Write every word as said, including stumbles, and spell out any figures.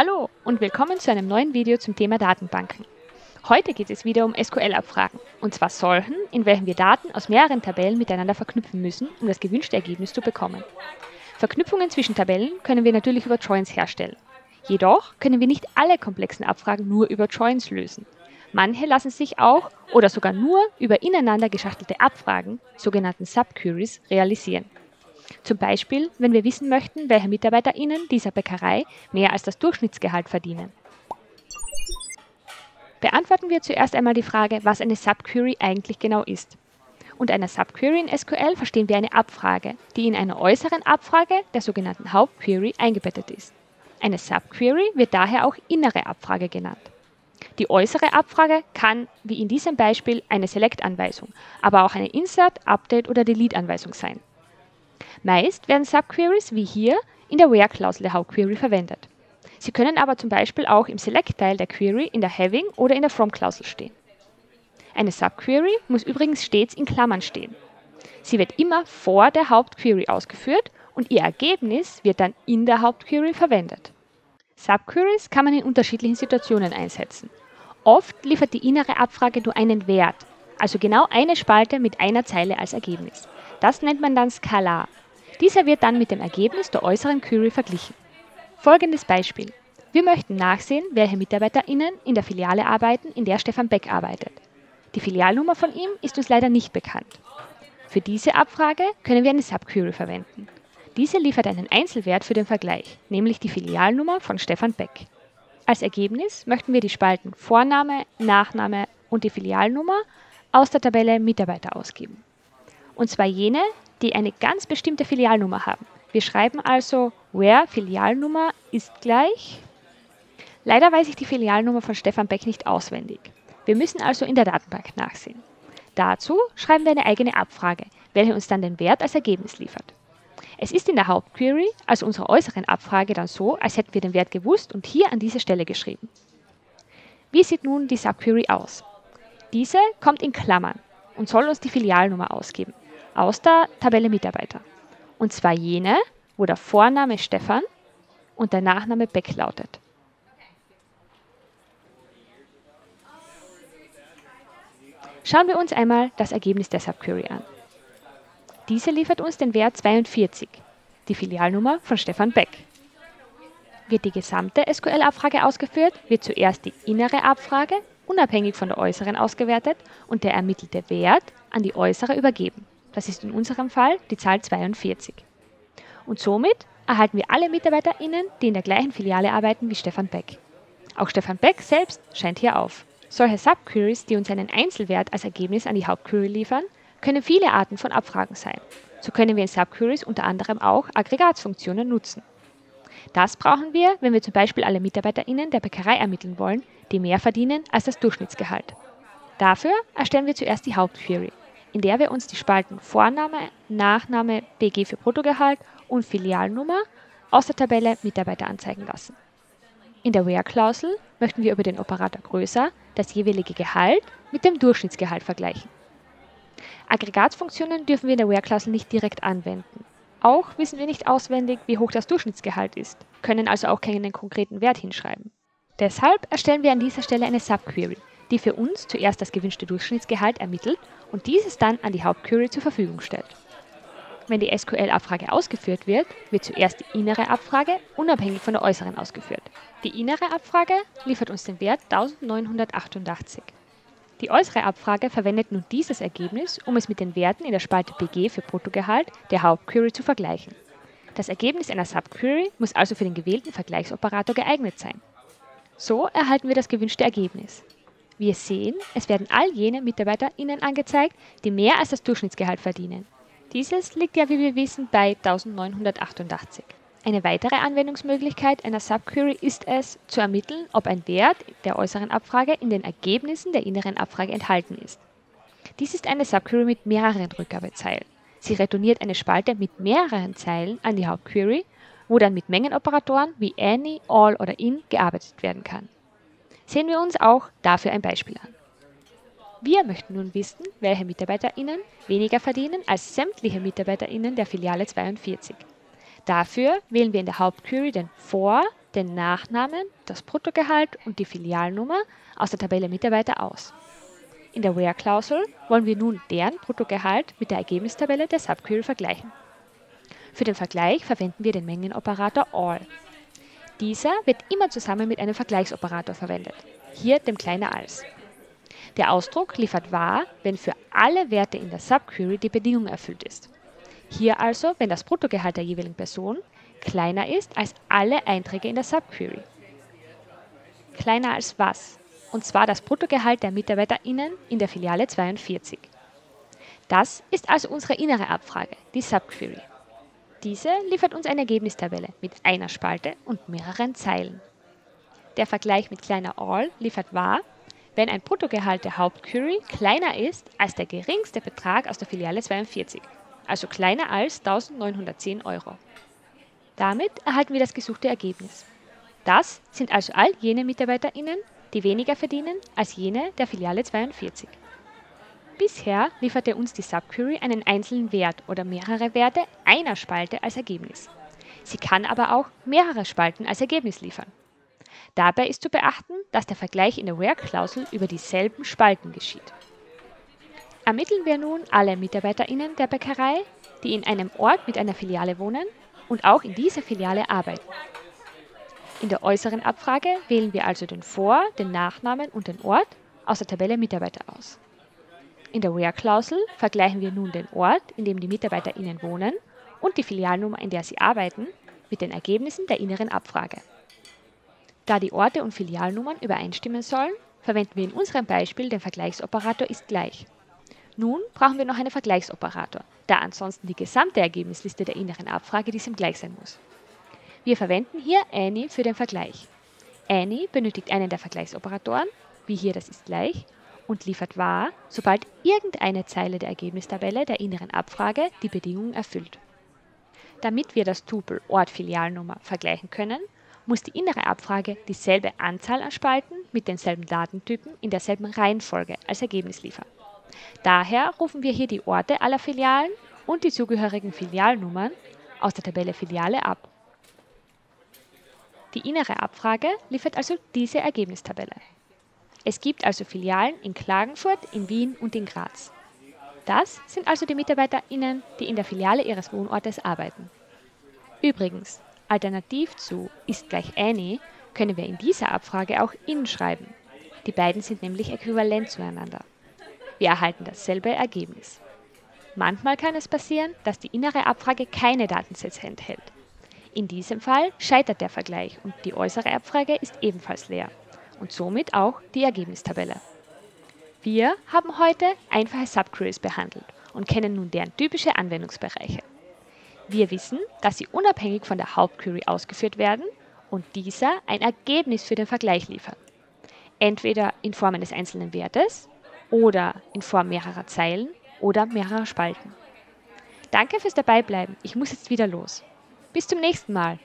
Hallo und willkommen zu einem neuen Video zum Thema Datenbanken. Heute geht es wieder um S Q L-Abfragen, und zwar solchen, in welchen wir Daten aus mehreren Tabellen miteinander verknüpfen müssen, um das gewünschte Ergebnis zu bekommen. Verknüpfungen zwischen Tabellen können wir natürlich über Joins herstellen. Jedoch können wir nicht alle komplexen Abfragen nur über Joins lösen. Manche lassen sich auch oder sogar nur über ineinander geschachtelte Abfragen, sogenannten Subqueries, realisieren. Zum Beispiel, wenn wir wissen möchten, welche MitarbeiterInnen dieser Bäckerei mehr als das Durchschnittsgehalt verdienen. Beantworten wir zuerst einmal die Frage, was eine Subquery eigentlich genau ist. Unter einer Subquery in S Q L verstehen wir eine Abfrage, die in einer äußeren Abfrage, der sogenannten Hauptquery, eingebettet ist. Eine Subquery wird daher auch innere Abfrage genannt. Die äußere Abfrage kann, wie in diesem Beispiel, eine Select-Anweisung, aber auch eine Insert-, Update- oder Delete-Anweisung sein. Meist werden Subqueries, wie hier, in der WHERE-Klausel der Hauptquery verwendet. Sie können aber zum Beispiel auch im Select-Teil der Query, in der HAVING oder in der FROM-Klausel stehen. Eine Subquery muss übrigens stets in Klammern stehen. Sie wird immer vor der Hauptquery ausgeführt und ihr Ergebnis wird dann in der Hauptquery verwendet. Subqueries kann man in unterschiedlichen Situationen einsetzen. Oft liefert die innere Abfrage nur einen Wert, also genau eine Spalte mit einer Zeile als Ergebnis. Das nennt man dann Skalar. Dieser wird dann mit dem Ergebnis der äußeren Query verglichen. Folgendes Beispiel. Wir möchten nachsehen, welche MitarbeiterInnen in der Filiale arbeiten, in der Stefan Beck arbeitet. Die Filialnummer von ihm ist uns leider nicht bekannt. Für diese Abfrage können wir eine Subquery verwenden. Diese liefert einen Einzelwert für den Vergleich, nämlich die Filialnummer von Stefan Beck. Als Ergebnis möchten wir die Spalten Vorname, Nachname und die Filialnummer aus der Tabelle Mitarbeiter ausgeben. Und zwar jene, die eine ganz bestimmte Filialnummer haben. Wir schreiben also WHERE Filialnummer ist gleich. Leider weiß ich die Filialnummer von Stefan Beck nicht auswendig. Wir müssen also in der Datenbank nachsehen. Dazu schreiben wir eine eigene Abfrage, welche uns dann den Wert als Ergebnis liefert. Es ist in der Hauptquery, also unserer äußeren Abfrage, dann so, als hätten wir den Wert gewusst und hier an diese Stelle geschrieben. Wie sieht nun die Subquery aus? Diese kommt in Klammern und soll uns die Filialnummer ausgeben, aus der Tabelle Mitarbeiter. Und zwar jene, wo der Vorname Stefan und der Nachname Beck lautet. Schauen wir uns einmal das Ergebnis der Subquery an. Diese liefert uns den Wert zweiundvierzig, die Filialnummer von Stefan Beck. Wird die gesamte S Q L-Abfrage ausgeführt, wird zuerst die innere Abfrage unabhängig von der äußeren ausgewertet und der ermittelte Wert an die äußere übergeben. Das ist in unserem Fall die Zahl zweiundvierzig. Und somit erhalten wir alle MitarbeiterInnen, die in der gleichen Filiale arbeiten wie Stefan Beck. Auch Stefan Beck selbst scheint hier auf. Solche Subqueries, die uns einen Einzelwert als Ergebnis an die Hauptquery liefern, können viele Arten von Abfragen sein. So können wir in Subqueries unter anderem auch Aggregatsfunktionen nutzen. Das brauchen wir, wenn wir zum Beispiel alle MitarbeiterInnen der Bäckerei ermitteln wollen, die mehr verdienen als das Durchschnittsgehalt. Dafür erstellen wir zuerst die Hauptquery, in der wir uns die Spalten Vorname, Nachname, B G für Bruttogehalt und Filialnummer aus der Tabelle Mitarbeiter anzeigen lassen. In der WHERE-Klausel möchten wir über den Operator größer das jeweilige Gehalt mit dem Durchschnittsgehalt vergleichen. Aggregatsfunktionen dürfen wir in der WHERE-Klausel nicht direkt anwenden. Auch wissen wir nicht auswendig, wie hoch das Durchschnittsgehalt ist, können also auch keinen konkreten Wert hinschreiben. Deshalb erstellen wir an dieser Stelle eine Subquery, die für uns zuerst das gewünschte Durchschnittsgehalt ermittelt und dieses dann an die Hauptquery zur Verfügung stellt. Wenn die S Q L-Abfrage ausgeführt wird, wird zuerst die innere Abfrage unabhängig von der äußeren ausgeführt. Die innere Abfrage liefert uns den Wert neunzehnhundertachtundachtzig. Die äußere Abfrage verwendet nun dieses Ergebnis, um es mit den Werten in der Spalte B G für Bruttogehalt der Hauptquery zu vergleichen. Das Ergebnis einer Subquery muss also für den gewählten Vergleichsoperator geeignet sein. So erhalten wir das gewünschte Ergebnis. Wir sehen, es werden all jene MitarbeiterInnen angezeigt, die mehr als das Durchschnittsgehalt verdienen. Dieses liegt ja, wie wir wissen, bei neunzehnhundertachtundachtzig. Eine weitere Anwendungsmöglichkeit einer Subquery ist es, zu ermitteln, ob ein Wert der äußeren Abfrage in den Ergebnissen der inneren Abfrage enthalten ist. Dies ist eine Subquery mit mehreren Rückgabezeilen. Sie retourniert eine Spalte mit mehreren Zeilen an die Hauptquery, wo dann mit Mengenoperatoren wie Any, All oder In gearbeitet werden kann. Sehen wir uns auch dafür ein Beispiel an. Wir möchten nun wissen, welche MitarbeiterInnen weniger verdienen als sämtliche MitarbeiterInnen der Filiale zweiundvierzig. Dafür wählen wir in der Hauptquery den Vor- den Nachnamen, das Bruttogehalt und die Filialnummer aus der Tabelle Mitarbeiter aus. In der WHERE-Klausel wollen wir nun deren Bruttogehalt mit der Ergebnistabelle der Subquery vergleichen. Für den Vergleich verwenden wir den Mengenoperator All. Dieser wird immer zusammen mit einem Vergleichsoperator verwendet, hier dem kleiner als. Der Ausdruck liefert wahr, wenn für alle Werte in der Subquery die Bedingung erfüllt ist. Hier also, wenn das Bruttogehalt der jeweiligen Person kleiner ist als alle Einträge in der Subquery. Kleiner als was? Und zwar das Bruttogehalt der MitarbeiterInnen in der Filiale zweiundvierzig. Das ist also unsere innere Abfrage, die Subquery. Diese liefert uns eine Ergebnistabelle mit einer Spalte und mehreren Zeilen. Der Vergleich mit kleiner all liefert wahr, wenn ein Bruttogehalt der Hauptquery kleiner ist als der geringste Betrag aus der Filiale zweiundvierzig, also kleiner als eintausendneunhundertzehn Euro. Damit erhalten wir das gesuchte Ergebnis. Das sind also all jene MitarbeiterInnen, die weniger verdienen als jene der Filiale zweiundvierzig. Bisher lieferte uns die Subquery einen einzelnen Wert oder mehrere Werte einer Spalte als Ergebnis. Sie kann aber auch mehrere Spalten als Ergebnis liefern. Dabei ist zu beachten, dass der Vergleich in der WHERE-Klausel über dieselben Spalten geschieht. Ermitteln wir nun alle MitarbeiterInnen der Bäckerei, die in einem Ort mit einer Filiale wohnen und auch in dieser Filiale arbeiten. In der äußeren Abfrage wählen wir also den Vor-, den Nachnamen und den Ort aus der Tabelle Mitarbeiter aus. In der WHERE-Klausel vergleichen wir nun den Ort, in dem die MitarbeiterInnen wohnen, und die Filialnummer, in der sie arbeiten, mit den Ergebnissen der inneren Abfrage. Da die Orte und Filialnummern übereinstimmen sollen, verwenden wir in unserem Beispiel den Vergleichsoperator ist gleich. Nun brauchen wir noch einen Vergleichsoperator, da ansonsten die gesamte Ergebnisliste der inneren Abfrage diesem gleich sein muss. Wir verwenden hier Any für den Vergleich. Any benötigt einen der Vergleichsoperatoren, wie hier das ist gleich, und liefert wahr, sobald irgendeine Zeile der Ergebnistabelle der inneren Abfrage die Bedingung erfüllt. Damit wir das Tupel Ort-Filialnummer vergleichen können, muss die innere Abfrage dieselbe Anzahl an Spalten mit denselben Datentypen in derselben Reihenfolge als Ergebnis liefern. Daher rufen wir hier die Orte aller Filialen und die zugehörigen Filialnummern aus der Tabelle Filiale ab. Die innere Abfrage liefert also diese Ergebnistabelle. Es gibt also Filialen in Klagenfurt, in Wien und in Graz. Das sind also die MitarbeiterInnen, die in der Filiale ihres Wohnortes arbeiten. Übrigens, alternativ zu ist gleich Any können wir in dieser Abfrage auch In schreiben. Die beiden sind nämlich äquivalent zueinander. Wir erhalten dasselbe Ergebnis. Manchmal kann es passieren, dass die innere Abfrage keine Datensätze enthält. In diesem Fall scheitert der Vergleich und die äußere Abfrage ist ebenfalls leer und somit auch die Ergebnistabelle. Wir haben heute einfache Subqueries behandelt und kennen nun deren typische Anwendungsbereiche. Wir wissen, dass sie unabhängig von der Hauptquery ausgeführt werden und dieser ein Ergebnis für den Vergleich liefern. Entweder in Form eines einzelnen Wertes oder in Form mehrerer Zeilen oder mehrerer Spalten. Danke fürs Dabeibleiben. Ich muss jetzt wieder los. Bis zum nächsten Mal.